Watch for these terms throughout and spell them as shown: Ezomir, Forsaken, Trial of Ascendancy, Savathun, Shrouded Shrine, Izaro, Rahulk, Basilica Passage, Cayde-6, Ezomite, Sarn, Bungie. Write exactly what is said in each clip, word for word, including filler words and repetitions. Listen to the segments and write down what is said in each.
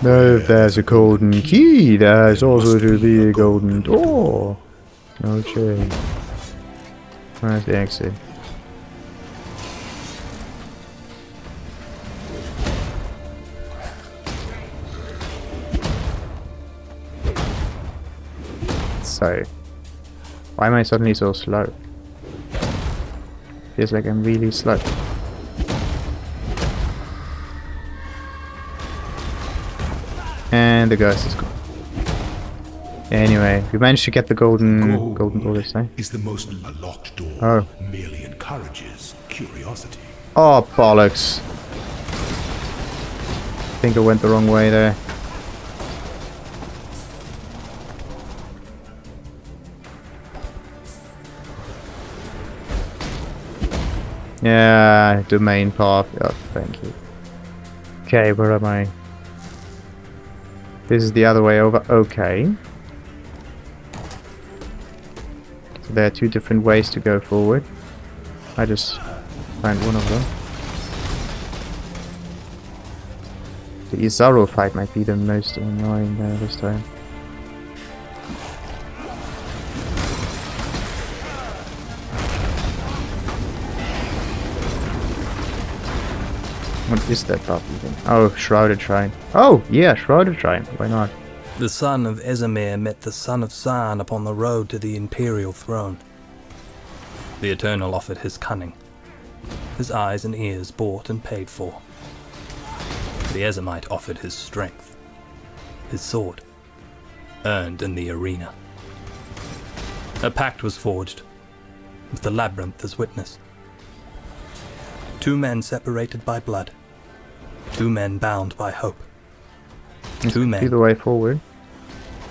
No, there's a golden key. There's also to be a golden door. No change. Where's the exit? So, why am I suddenly so slow? Feels like I'm really slow. And the ghost is gone. Anyway, we managed to get the golden Gold golden door this time. Is the most locked door. Oh. Merely encourages curiosity. Oh bollocks. I think I went the wrong way there. Yeah, the main path. Oh, thank you. Okay, where am I? This is the other way over. Okay. So there are two different ways to go forward. I just find one of them. The Izaro fight might be the most annoying there this time. What is that path even? Oh, Shrouded Shrine. Oh, yeah, Shrouded Shrine. Why not? The son of Ezomir met the son of Sarn upon the road to the imperial throne. The Eternal offered his cunning. His eyes and ears bought and paid for. The Ezomite offered his strength. His sword. Earned in the arena. A pact was forged. With the labyrinth as witness. Two men separated by blood. Two men bound by hope. Two men. Either way forward.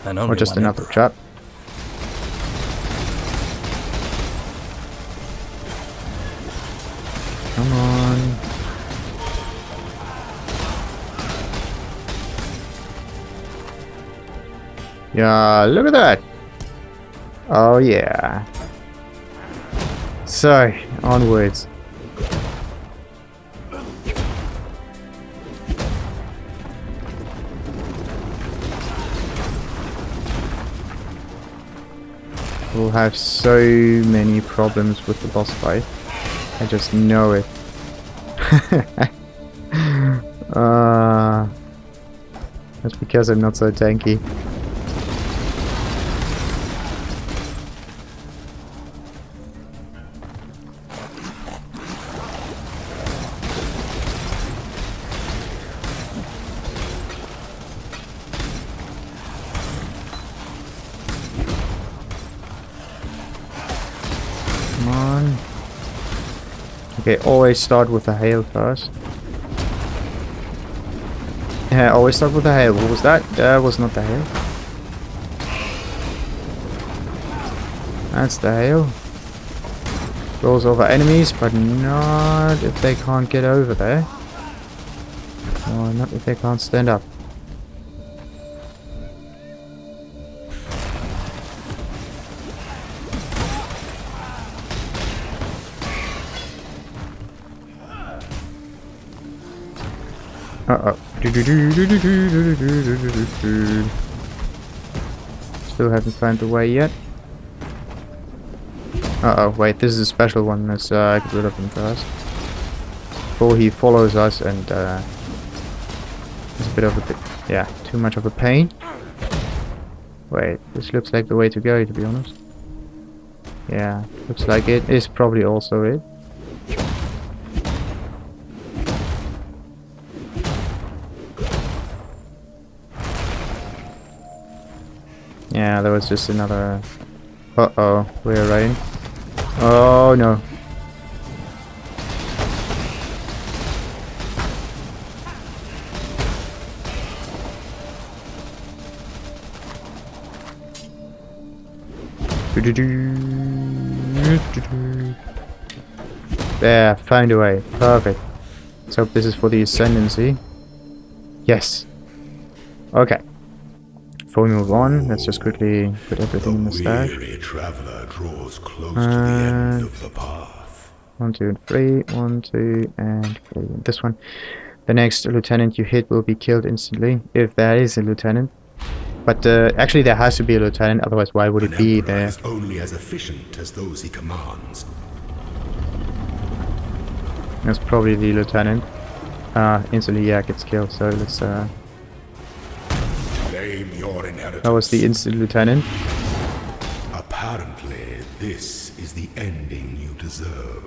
And only or just another trap. Come on. Yeah, look at that. Oh yeah. So, onwards. We'll have so many problems with the boss fight. I just know it. uh, that's because I'm not so tanky. Okay, always start with a hail first. Yeah, always start with a hail. What was that? That was not the hail. That's the hail. Rolls over enemies, but not if they can't get over there. Or not if they can't stand up. Uh-oh. Still haven't found the way yet. Uh-oh, wait, this is a special one. Let's uh, get rid of him first. Before he follows us and, uh... it's a bit of a... bit, yeah, too much of a pain. Wait, this looks like the way to go, to be honest. Yeah, looks like it is probably also it. Yeah, there was just another... Uh-oh, we're right. Oh, no. There, find a way. Perfect. Let's hope this is for the Ascendancy. Yes. Okay. Before we move on, let's just quickly put everything the in the stack. Draws close uh, to the end of the path. One, two, and three. One, two, and three. This one. The next lieutenant you hit will be killed instantly, if there is a lieutenant. But uh, actually there has to be a lieutenant, otherwise why would it be there? An emperor is only as efficient as those he commands. That's probably the lieutenant. Uh, instantly, yeah, gets killed, so let's... Uh... Claim your inheritance. That was the instant lieutenant. Apparently, this is the ending you deserve.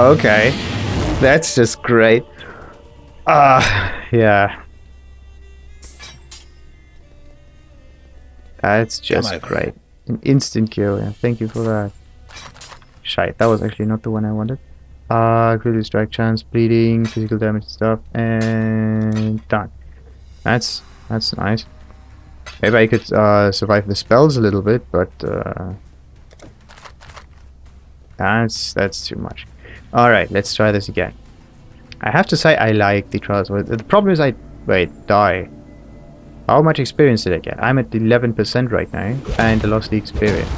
Okay, that's just great. Ah, uh, yeah. That's just great. An instant kill, yeah. Thank you for that. Shite, that was actually not the one I wanted. Uh, critical strike chance, bleeding, physical damage stuff, and done. That's, that's nice. Maybe I could uh, survive the spells a little bit, but uh, that's, that's too much. Alright, let's try this again. I have to say I like the trials. The problem is I... Wait, die. How much experience did I get? I'm at eleven percent right now, and I lost the experience.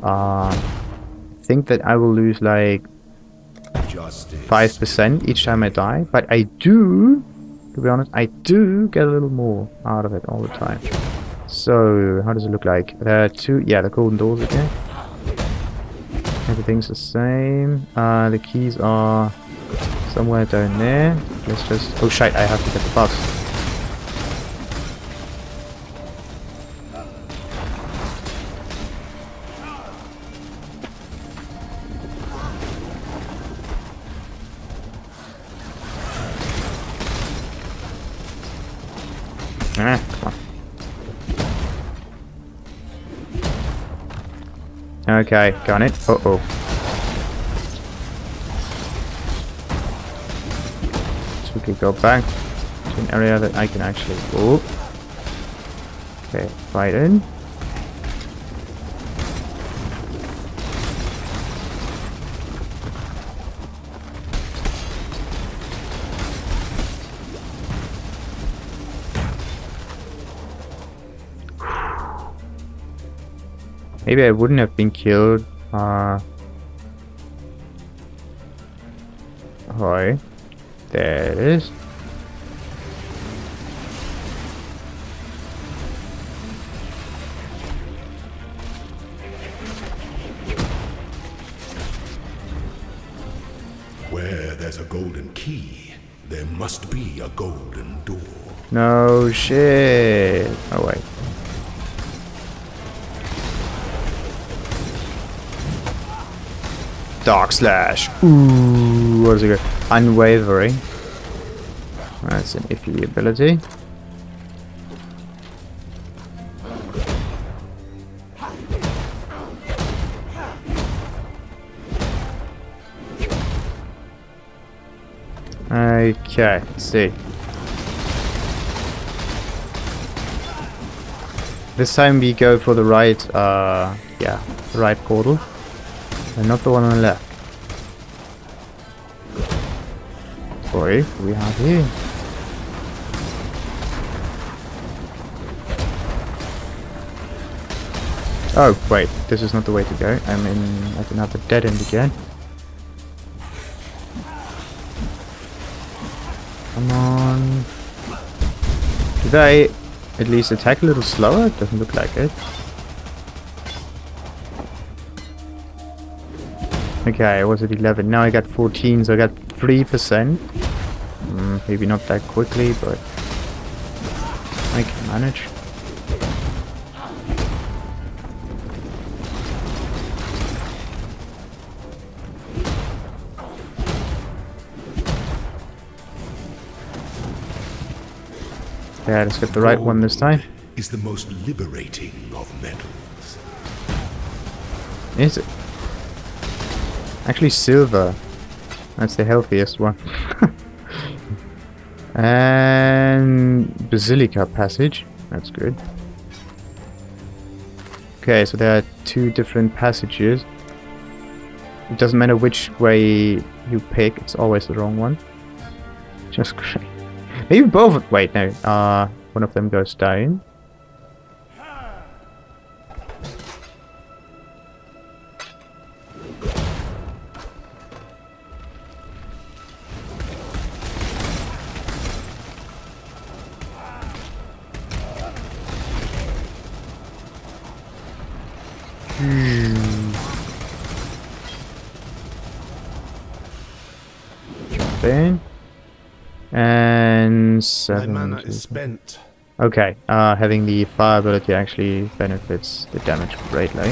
Uh, I think that I will lose like... five percent each time I die, but I do... To be honest, I do get a little more out of it all the time. So, how does it look like? There are two... Yeah, the golden doors again. Everything's the same. Uh, the keys are... somewhere down there. Let's just... Oh shite, I have to get the bus. Ah, come on. Okay, got it. Uh oh. Go back to an area that I can actually go. Okay, fight in. Maybe I wouldn't have been killed. Uh, hi. There it is. Where there's a golden key, there must be a golden door. No shit. Oh wait. Dark Slash. Ooh, what is it? Unwavering. That's an iffy ability. Okay, let's see. This time we go for the right, uh, yeah, right portal. And not the one on the left. Boy, we have here. Oh wait, this is not the way to go. I'm in I can have a dead end again. Come on. Did I at least attack a little slower? It doesn't look like it. Okay, I was at eleven, now I got fourteen, so I got three percent. Mm, maybe not that quickly, but I can manage. Yeah, let's get the right one this time. Is the most liberating of metals. Is it? Actually, silver. That's the healthiest one. And Basilica Passage. That's good. Okay, so there are two different passages. It doesn't matter which way you pick, it's always the wrong one. Just great. Maybe both. Wait, no. Uh, one of them goes down. thing. And seven. My mana is spent. Okay, uh, having the fire ability actually benefits the damage greatly.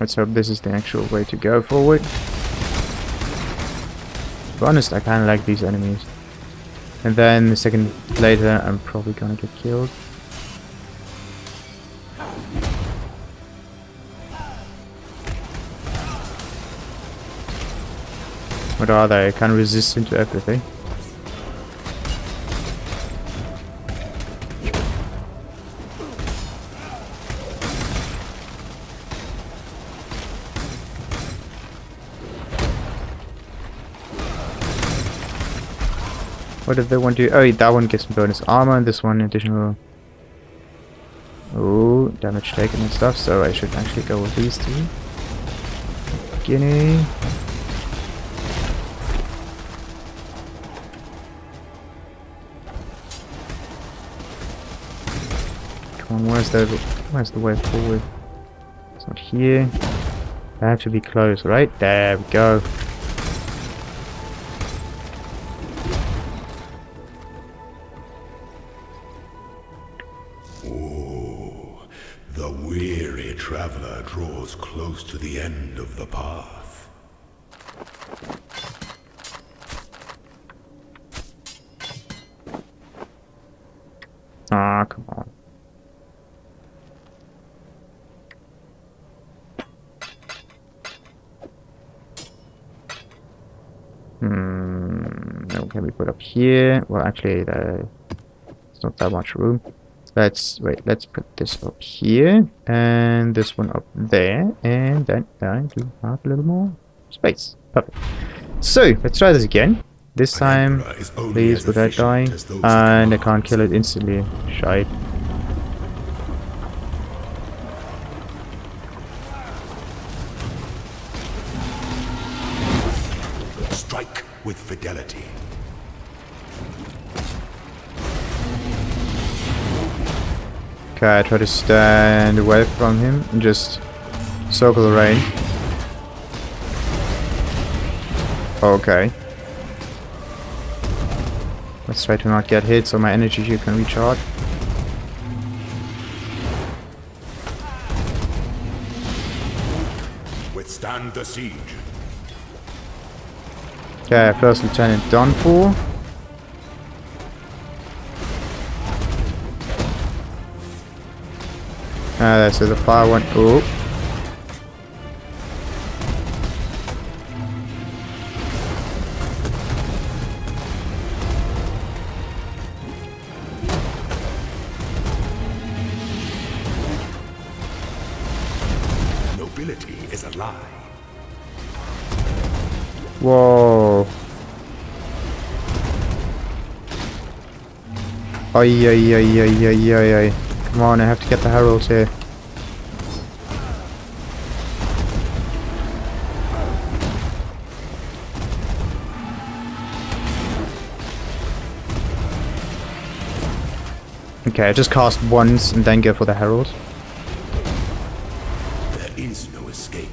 Let's hope this is the actual way to go forward. To be honest, I kind of like these enemies. And then a second later, I'm probably gonna get killed. What are they? Kind of resistant to everything. What did they want to do? Oh, that one gives some bonus armor and this one additional... Oh, damage taken and stuff, so I should actually go with these two. Guinea. Come on, where's the, where's the way forward? It's not here. They have to be close, right? There we go. Close to the end of the path. Ah, come on. Hmm. Okay, we put up here. Well, actually, there's not that much room. Let's wait, let's put this up here and this one up there, and then I do have a little more space. Perfect. So let's try this again. This time, please, without dying. And I can't kill it instantly. Shite. Strike with fidelity. Okay, I try to stand away from him and just circle the rain. Okay. Let's try to not get hit so my energy here can recharge. Withstand the siege. Okay, first lieutenant done for. Uh, so the fire went up. Nobility is a lie. Whoa. Ay, ay, ay, ay, ay, ay, ay. Come on, I have to get the heralds here. Okay, I just cast once and then go for the heralds. There is no escape.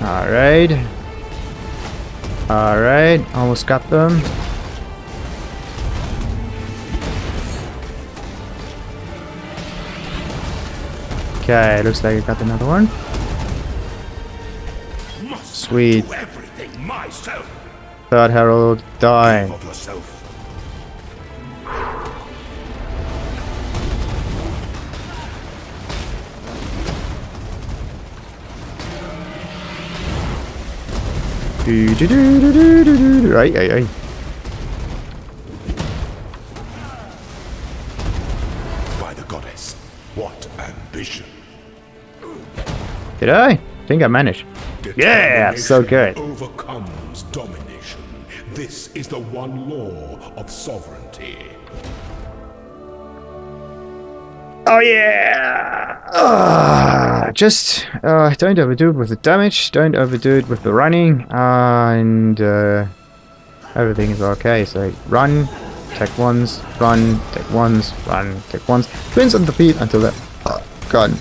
All right. Alright, almost got them. Okay, looks like I got another one. Sweet. Third herald, die. Do do do do do do do. Right, aye, aye. By the goddess, what ambition! Did I? think I managed. Yeah, so good. Overcomes domination. This is the one law of sovereignty. Oh yeah! Uh, just uh, don't overdo it with the damage. Don't overdo it with the running, uh, and uh, everything is okay. So run, take ones, run, take ones, run, take ones. Twins on the feet until they're uh, gone.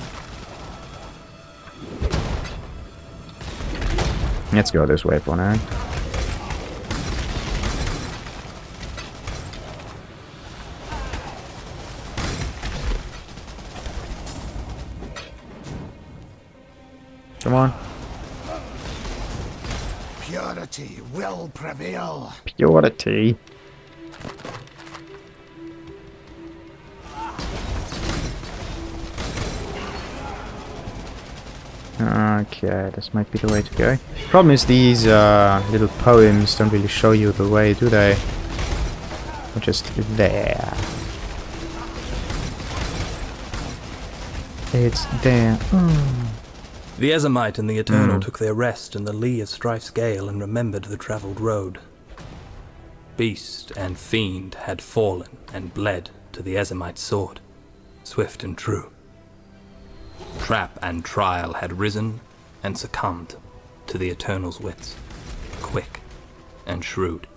Let's go this way for now. Come on. Purity will prevail. Purity. Okay, this might be the way to go. Problem is these uh, little poems don't really show you the way, do they? They're just there. It's there. Mm. The Ezomite and the Eternal mm. took their rest in the lee of Strife's Gale and remembered the travelled road. Beast and fiend had fallen and bled to the Ezomite's sword, swift and true. Trap and trial had risen and succumbed to the Eternal's wits, quick and shrewd.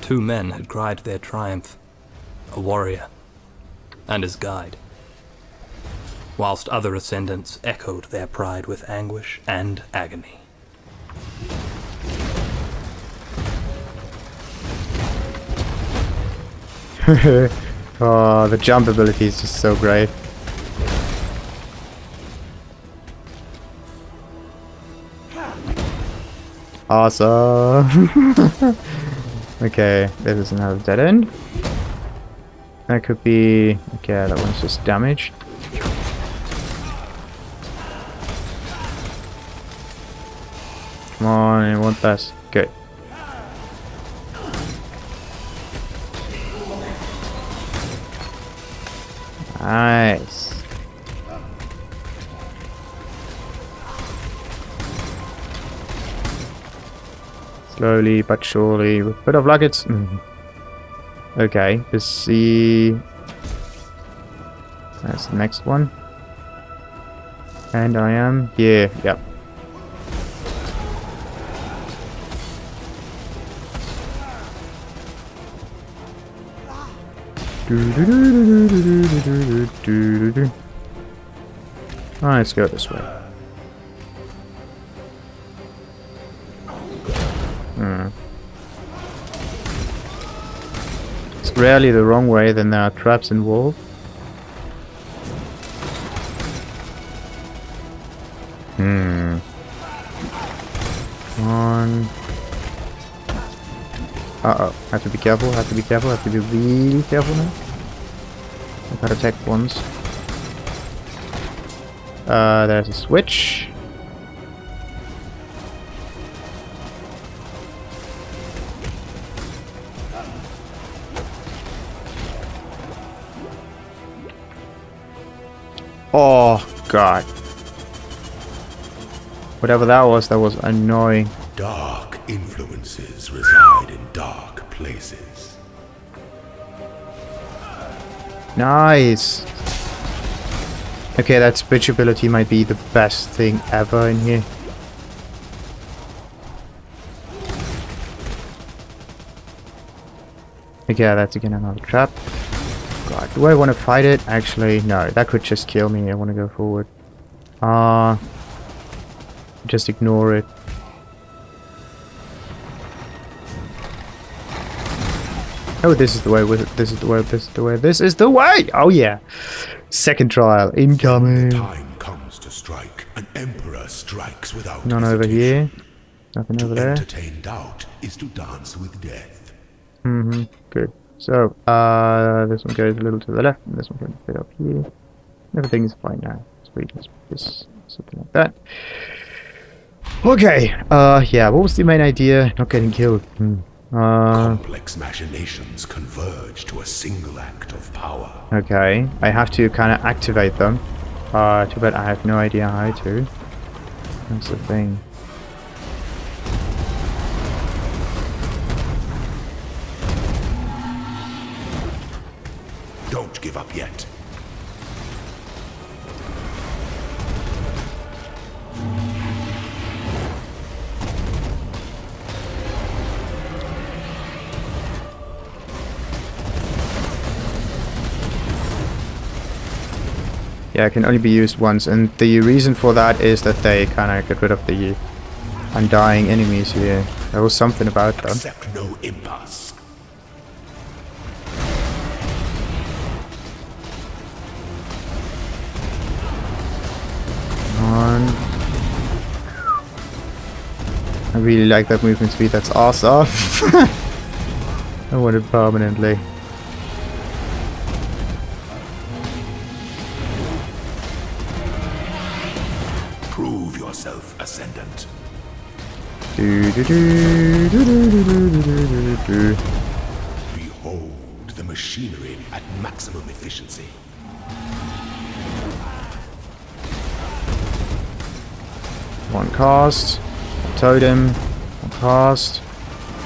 Two men had cried their triumph, a warrior and his guide, whilst other ascendants echoed their pride with anguish and agony. Oh, the jump ability is just so great. Awesome. Okay, this is another dead end. That could be... okay, that one's just damaged. Come on, I want this. Good. Nice. Slowly but surely, with a bit of luck, it's... Mm. Okay, let's see... That's the next one. And I am here, yep. Alright, let's go this way. Hmm. It's rarely the wrong way, then there are traps involved. Hmm. Come on. Uh-oh. I have to be careful, I have to be careful, I have to be really careful now. I've got to take ones. Uh, there's a switch. Oh, God. Whatever that was, that was annoying. Dark influences reside in dark places. Nice. Okay, that switch ability might be the best thing ever in here. Okay, that's again another trap. God, do I want to fight it? Actually, no. That could just kill me. I want to go forward. Ah, uh, just ignore it. Oh, this is the way. With it. This is the way. This is the way. This is the way. Oh yeah! Second trial incoming. Time comes to strike. An emperor strikes without none hesitation. Over here. Nothing to over there. Entertain doubt is to dance with death. Mm-hmm. Good. So, uh, this one goes a little to the left, and this one can fit up here. Everything is fine now. Sweet. Let's put this something like that. Okay. Uh, yeah. What was the main idea? Not getting killed. Hmm. Uh, Complex machinations converge to a single act of power. Okay, I have to kind of activate them. Uh, too bad I have no idea how to. That's the thing. Don't give up yet. Yeah, it can only be used once, and the reason for that is that they kind of get rid of the undying enemies here. There was something about that. Accept no impasse. Come on. I really like that movement speed. That's awesome. I want it permanently. Ascendant. Behold the machinery at maximum efficiency. One cast, totem, one cast,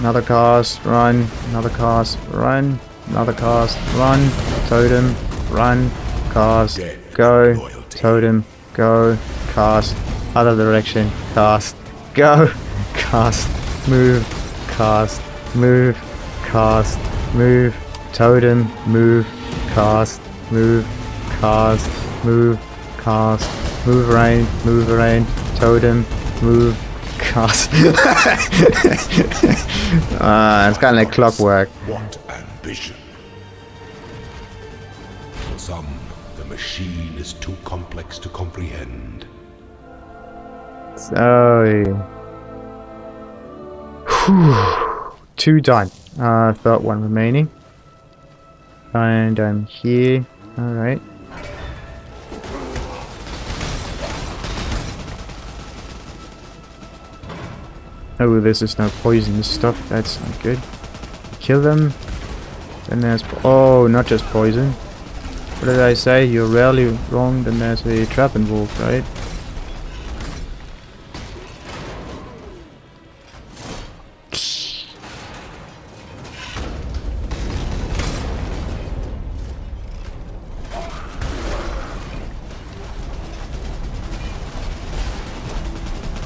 another cast, run, another cast, run, another cast, run, totem, run, cast, go, totem, go, cast. Other direction, cast, go, cast, move, cast, move, cast, move, totem, move, cast, move, cast, move, cast, move around, move around, totem, move, cast. uh, it's kind of like clockwork. What ambition! For some, the machine is too complex to comprehend. So, two done. Uh, I've got one remaining. And I'm here. Alright. Oh, this is now poisonous stuff. That's not good. Kill them. Then there's. Oh, not just poison. What did I say? You're rarely wrong. Then there's a trap involved, right?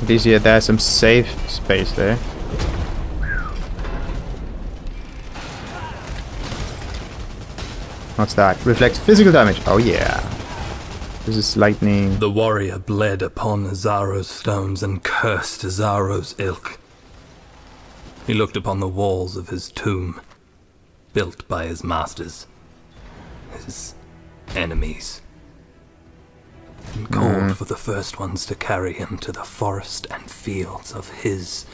Easier, there's some safe space there. What's that? Reflects physical damage. Oh yeah. This is lightning. The warrior bled upon Azaro's stones and cursed Azaro's ilk. He looked upon the walls of his tomb, built by his masters, his enemies, and called mm. for the first ones to carry him to the forest and fields of his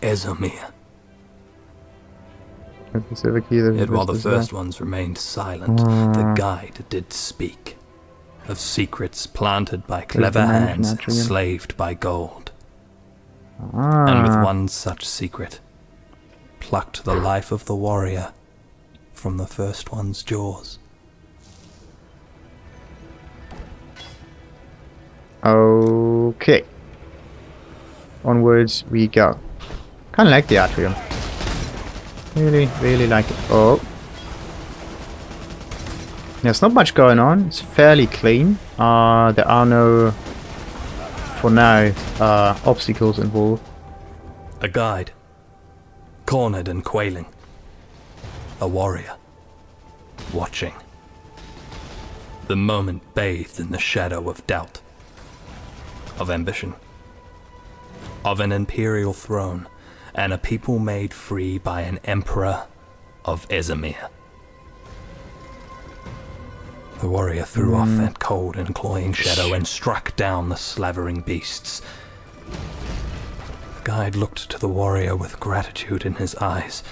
Ezomir. Yet while the first there. ones remained silent, mm. the guide did speak of secrets planted by clever Clever hands and enslaved by gold. Ah. And with one such secret, plucked the life of the warrior from the first one's jaws. Okay. Onwards we go. Kinda like the atrium. Really, really like it. Oh. There's not much going on. It's fairly clean. Uh, there are no, for now, uh, obstacles involved. A guide. Cornered and quailing. A warrior. Watching. The moment bathed in the shadow of doubt. Of ambition, of an imperial throne, and a people made free by an emperor of Ezomir. The warrior threw mm. off that cold and cloying shadow and struck down the slavering beasts. The guide looked to the warrior with gratitude in his eyes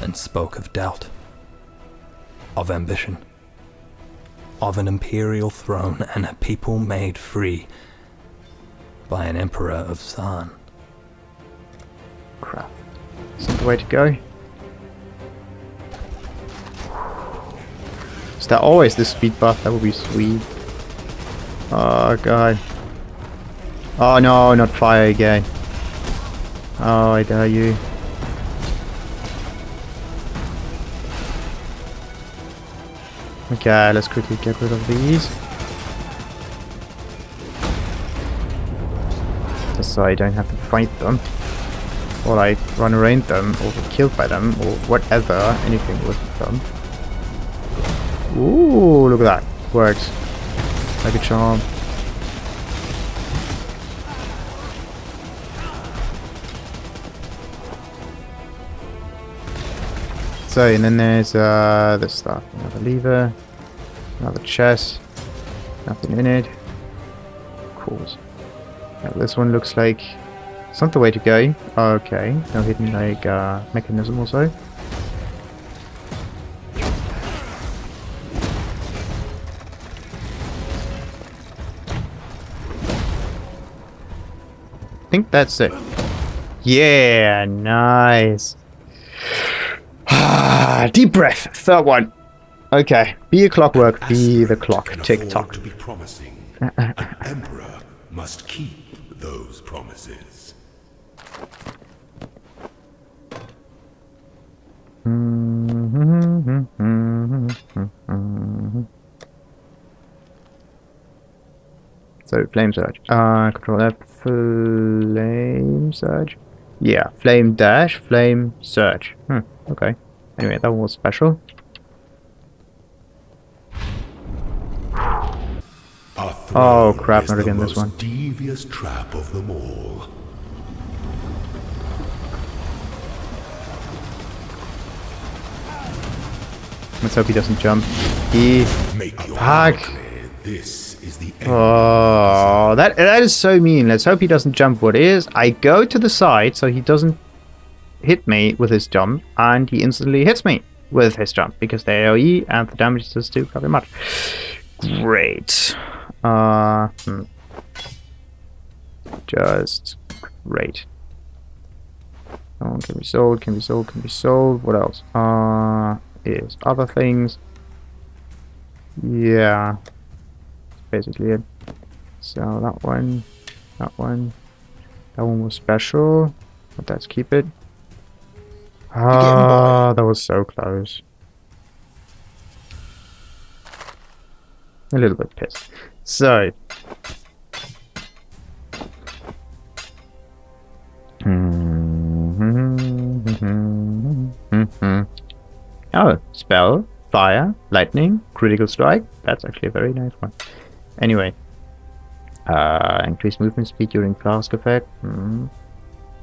and spoke of doubt, of ambition, of an imperial throne and a people made free by an emperor of Sarn. Crap. Is that the way to go? Is that always the speed buff? That would be sweet. Oh god. Oh no, not fire again. Oh, I dare you. Okay, let's quickly get rid of these. Just so I don't have to fight them. Or I run around them, or get killed by them, or whatever, anything with them. Ooh, look at that. Works. Like a charm. So, and then there's uh, this stuff. Another lever, another chest, nothing in it. Of course. Now, this one looks like it's not the way to go. Okay, no hidden like uh, mechanism or so. I think that's it. Yeah, nice. Ah, deep breath. Third one. Okay. Be a clockwork. Be the clock. Tick tock. To be promising, an emperor must keep those promises. So flame surge. Uh, control F. Flame surge. Yeah, flame dash, flame surge. Hmm. Okay. Anyway, that was special. Oh crap! Not again. This one. Devious trap of them all. Let's hope he doesn't jump. He. Fuck. This is the end. Oh, that that is so mean. Let's hope he doesn't jump. What is? I go to the side so he doesn't hit me with his jump, and he instantly hits me with his jump because the AoE and the damage does do very much. Great. Uh, hmm. Just great. Oh, can be sold. Can be sold. Can be sold. What else? Uh, is other things. Yeah. Basically it. So that one, that one, that one was special, but let's keep it. Ah, that was so close. A little bit pissed. So. Oh, spell, fire, lightning, critical strike. That's actually a very nice one. Anyway, uh, increased movement speed during flask effect. Hmm.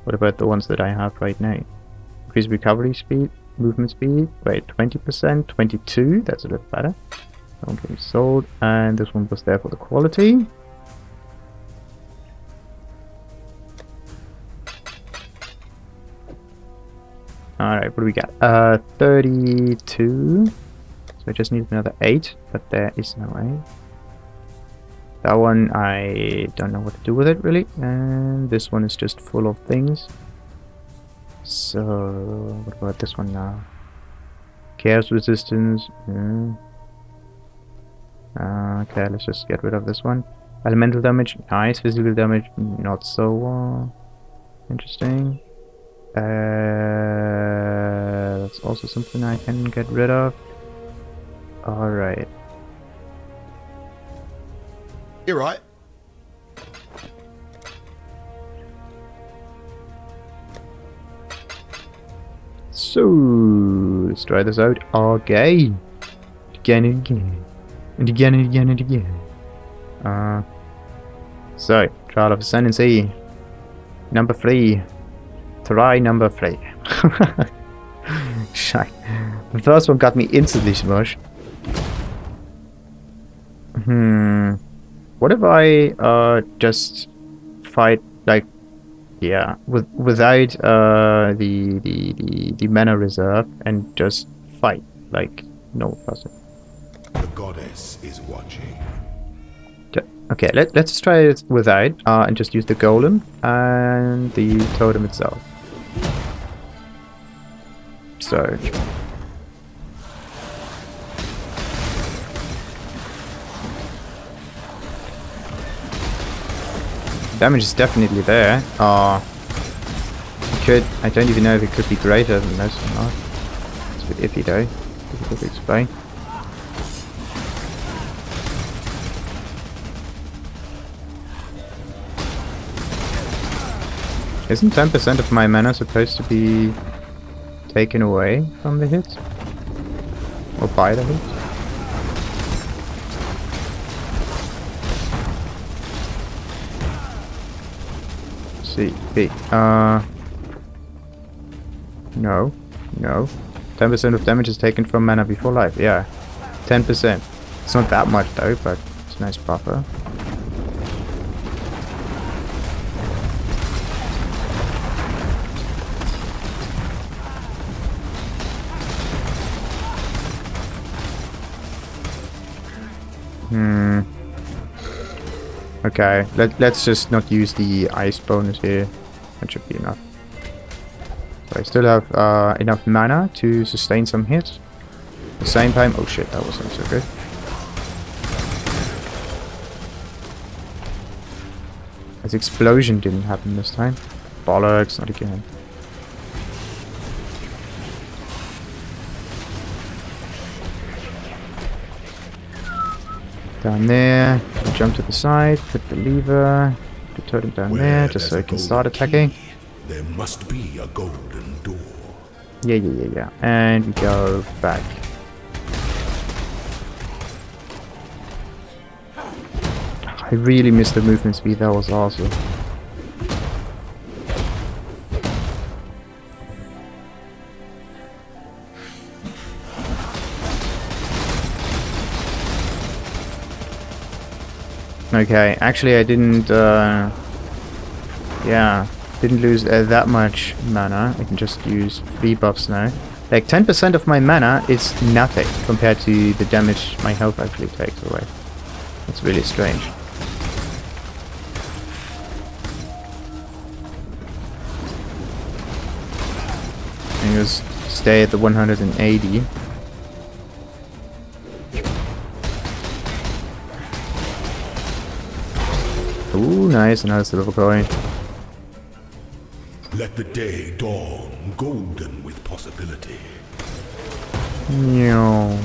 What about the ones that I have right now? Increased recovery speed, movement speed. Wait, twenty percent, twenty-two. That's a little better. That one can be sold, and this one was there for the quality. All right, what do we got? Uh, thirty-two. So I just need another eight, but there is no eight. That one, I don't know what to do with it, really. And this one is just full of things. So, what about this one now? Chaos resistance. Yeah. Uh, okay, let's just get rid of this one. Elemental damage, nice. Physical damage, not so uh, interesting. Uh, that's also something I can get rid of. Alright. You're right. So let's try this out. Okay. Again and again. And again and again and again. Uh so, Trial of Ascendancy. Number three. Try number three. Shite. The first one got me instantly smushed. Hmm. What if I uh, just fight like, yeah, with without uh, the, the the the mana reserve and just fight like no person? The goddess is watching. Okay, let let's try it without uh, and just use the golem and the totem itself. So. damage is definitely there. Oh, it could, I don't even know if it could be greater than this or not. It's a bit iffy though, difficult to explain. Isn't ten percent of my mana supposed to be taken away from the hit? Or by the hit? Let's see, hey, uh... No, no. ten percent of damage is taken from mana before life, yeah. ten percent. It's not that much though, but it's a nice buffer. Hmm. Okay, Let, let's just not use the ice bonus here. That should be enough. So I still have uh, enough mana to sustain some hits. At the same time... Oh shit, that wasn't so good. This explosion didn't happen this time. Bollocks, not again. Down there, jump to the side, put the lever, the totem down Where there, just so I can start attacking. Key, there must be a golden door. Yeah, yeah, yeah, yeah. And we go back. I really missed the movement speed, that was awesome. Okay, actually I didn't, uh, yeah, didn't lose uh, that much mana. I can just use three buffs now. Like, ten percent of my mana is nothing compared to the damage my health actually takes away. That's really strange. And just stay at the one hundred eighty. Ooh, nice, another silver coin. Let the day dawn, golden with possibility. No.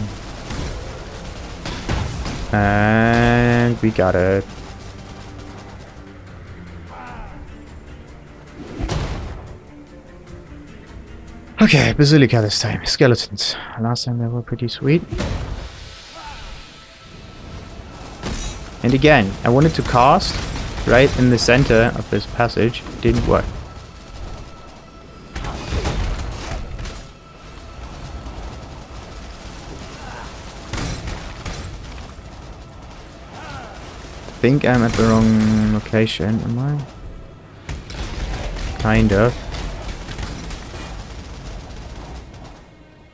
And we got it. Okay, Basilica this time. Skeletons. Last time they were pretty sweet. And again, I wanted to cast right in the center of this passage, didn't work. I think I'm at the wrong location, am I? Kind of.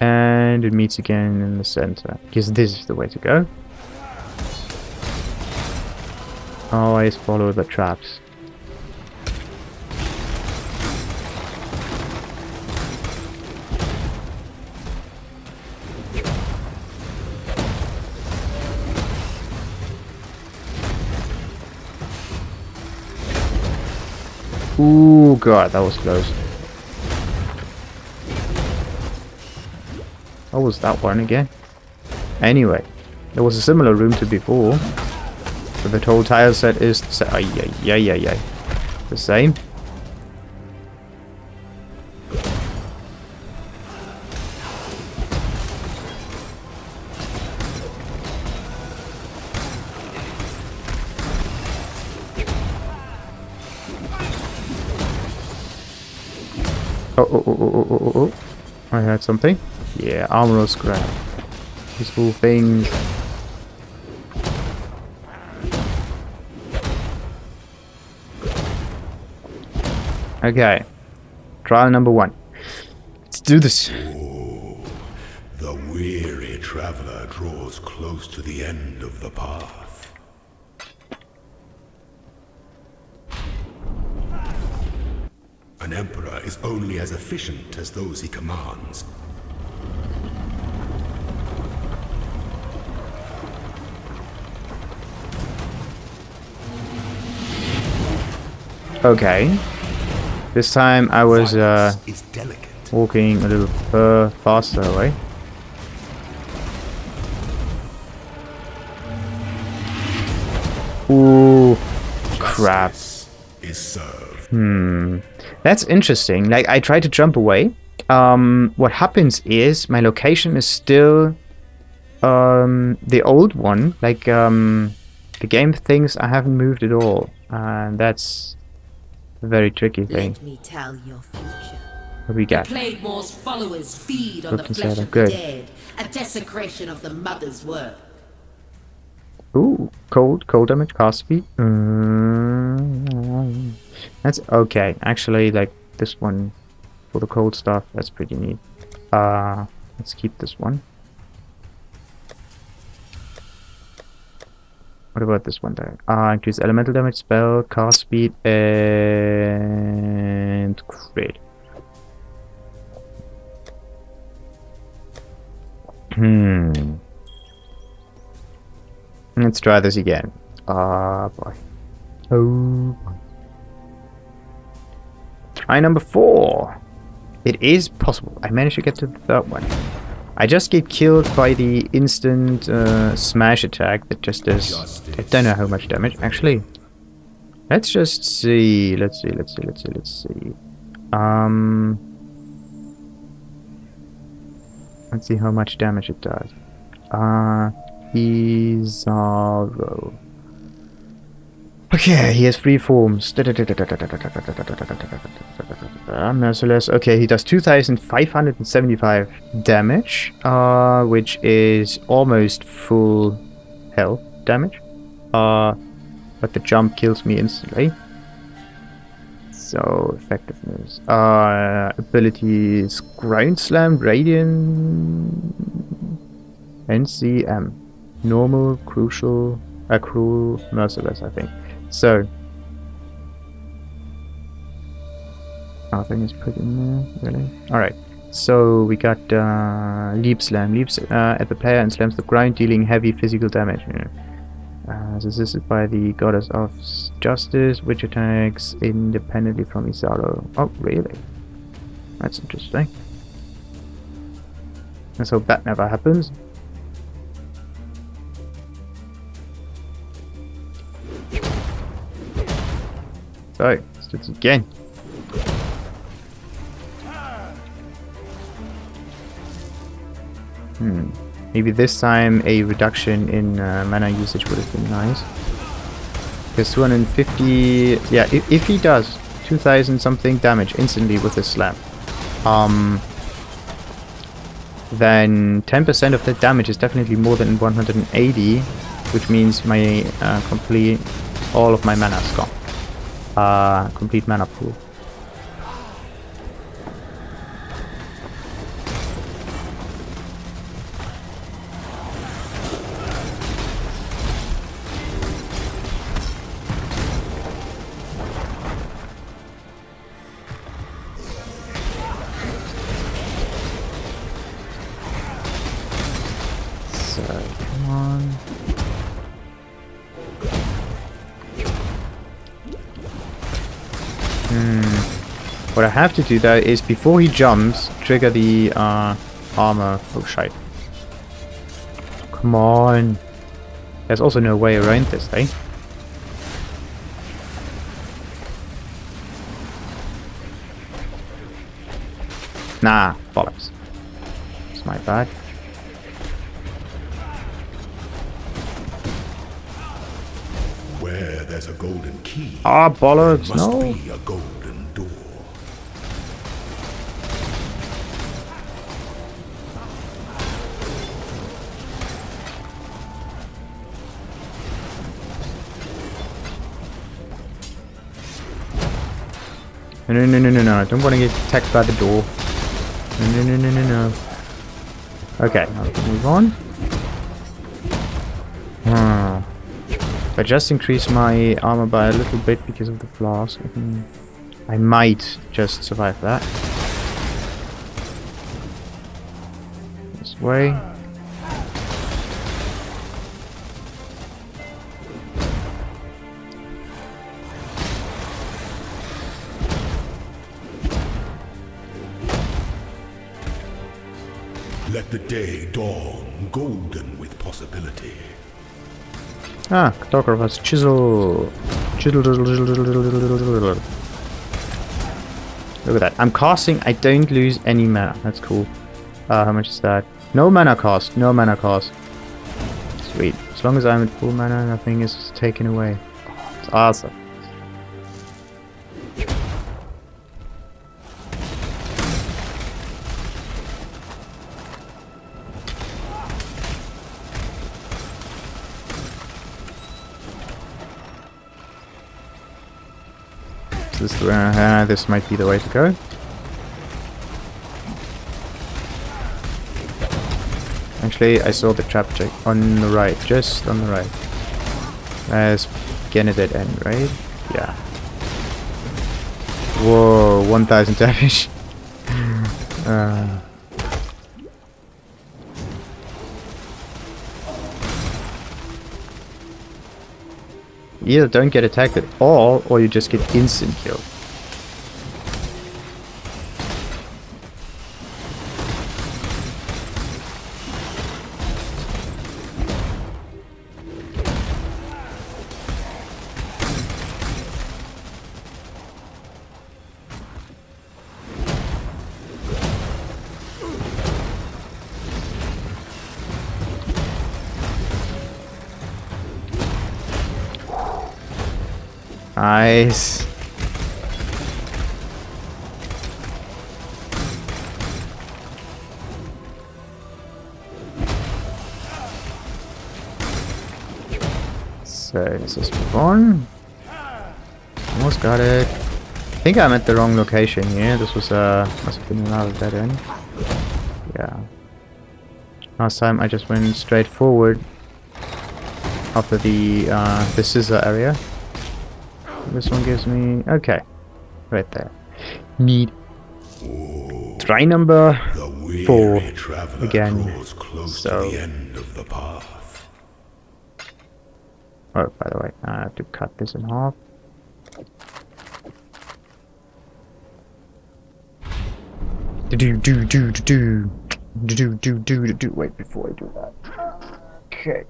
And it meets again in the center, because this is the way to go. Always follow the traps. Ooh, God, that was close. What was that one again? Anyway, there was a similar room to before. So the whole tile set is the same. Yeah, yeah, yeah. The same. Oh, oh, oh, oh, oh, oh, oh. I heard something. Yeah, armor or scrap. These little things. Okay, trial number one. Let's do this. Oh, the weary traveler draws close to the end of the path. An emperor is only as efficient as those he commands. Okay. This time I was uh, walking a little uh, faster away. Ooh, crap. Hmm. That's interesting. Like, I tried to jump away. Um, what happens is my location is still um, the old one. Like, um, the game thinks I haven't moved at all. And that's a very tricky thing. Let me tell your future. What we got? The plague wars followers feed on Look the flesh of Good. the dead. A desecration of the mother's work. Ooh, cold, cold damage, cast speed. Mm-hmm. That's okay. Actually, like this one for the cold stuff, that's pretty neat. Uh, let's keep this one. What about this one there? Uh, increase elemental damage, spell, cast speed, and crit. Hmm. Let's try this again. Ah, uh, boy. Oh, boy. Try number four. It is possible. I managed to get to the third one. I just get killed by the instant uh, smash attack that just does... Justice. I don't know how much damage. Actually, let's just see. Let's see, let's see, let's see, let's see. Um... Let's see how much damage it does. Uh... Izaro. Okay, he has three forms. Merciless. Okay, he does two thousand five hundred seventy-five damage, uh, which is almost full health damage. Uh, but the jump kills me instantly. So, effectiveness. Uh, abilities Ground Slam, Radiant, N C M. Normal, Crucial, Accrual, Merciless, I think. So, nothing is put in there, really. Alright, so we got uh, Leap Slam. Leaps uh, at the player and slams the ground, dealing heavy physical damage. Uh, is assisted by the Goddess of Justice, which attacks independently from Izaro. Oh, really? That's interesting. Let's hope that never happens. So, let's do it again. Hmm. Maybe this time a reduction in uh, mana usage would have been nice. Because two hundred fifty... Yeah, if, if he does two thousand something damage instantly with his slam, um, then ten percent of that damage is definitely more than one hundred eighty, which means my uh, complete... all of my mana is gone. Uh, complete mana pool. So, come on. Hmm. What I have to do though is before he jumps, trigger the uh, armor. Oh shite. Come on. There's also no way around this, eh? Nah, bollocks. It's my bad. Where there's a golden key. Ah, bollocks, must no. Be a golden door. No, no, no, no, no. I don't want to get attacked by the door. No, no, no, no, no, no. Okay, now we can move on. Hmm. I just increase my armor by a little bit because of the flask. I can, I might just survive that. This way. Let the day dawn, golden with possibility. Ah, talker was chisel. Chisel. Look at that. I'm casting. I don't lose any mana. That's cool. Uh, how much is that? No mana cost. No mana cost. Sweet. As long as I'm at full mana, nothing is taken away. Oh, it's awesome. This, uh, this might be the way to go. Actually, I saw the trap check on the right, just on the right. That's getting a dead end, right? Yeah. Whoa, one thousand damage. uh. Either don't get attacked at all, or you just get instant kill. Nice. So let's just move on. Almost got it. I think I'm at the wrong location here. This was uh must have been another dead end. Yeah. Last time I just went straight forward after the uh the scissor area. This one gives me... Okay. Right there. Need. Oh, try number four again. Close so... To the end of the path. Oh, by the way, I have to cut this in half. Do do do do do do do do do do. Wait before I do that. Okay.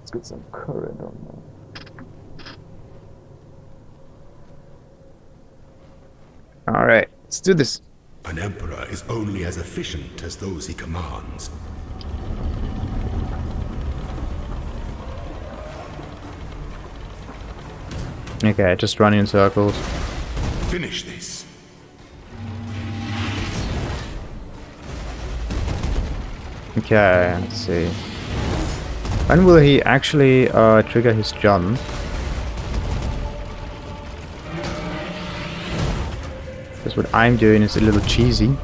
Let's get some current on there. All right, let's do this. An emperor is only as efficient as those he commands. Okay, just running in circles. Finish this. Okay, let's see. When will he actually uh, trigger his jump? Because what I'm doing is a little cheesy.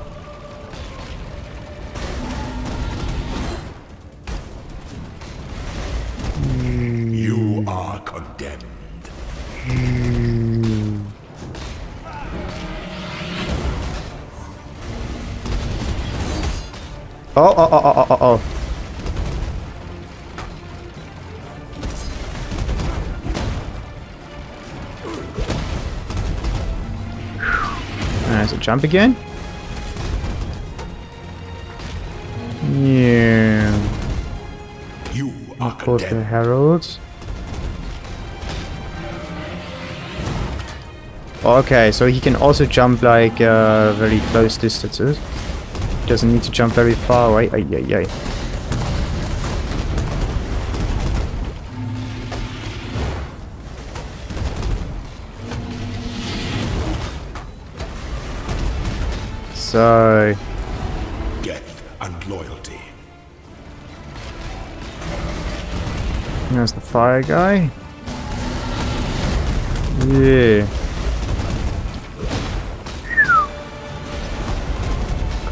You are condemned. Mm. Oh, oh, oh, oh, oh, oh, oh. Nice, jump again. Yeah. You are close to the heralds. Okay, so he can also jump like uh, very close distances. Doesn't need to jump very far away. Ay, ay, ay. So death and loyalty. There's the fire guy. Yeah.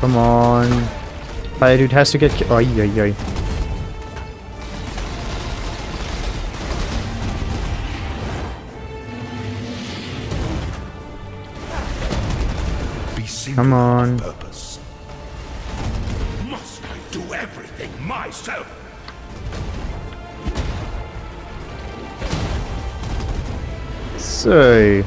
Come on. Fire dude has to get ki- Ay, ay, ay. Come on. Purpose. Must I do everything myself? So